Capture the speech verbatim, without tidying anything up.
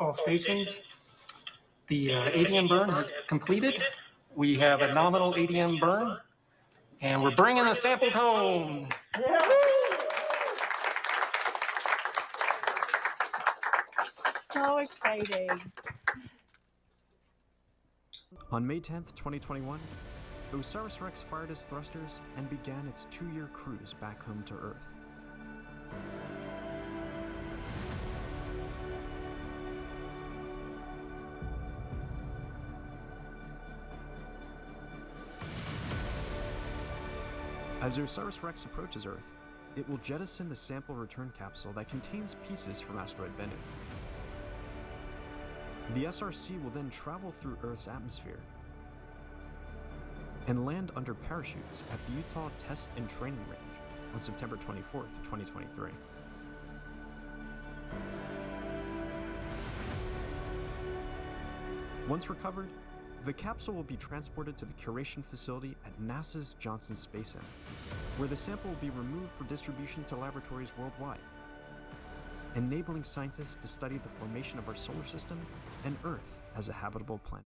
all stations. The uh, A D M burn has completed. We have a nominal A D M burn, and we're bringing the samples home. So exciting. On May tenth, twenty twenty-one, OSIRIS-REx fired its thrusters and began its two-year cruise back home to Earth. As OSIRIS-REx approaches Earth, it will jettison the sample return capsule that contains pieces from asteroid Bennu. The S R C will then travel through Earth's atmosphere and land under parachutes at the Utah Test and Training Range on September twenty-fourth, twenty twenty-three. Once recovered, the capsule will be transported to the curation facility at NASA's Johnson Space Center, where the sample will be removed for distribution to laboratories worldwide, enabling scientists to study the formation of our solar system and Earth as a habitable planet.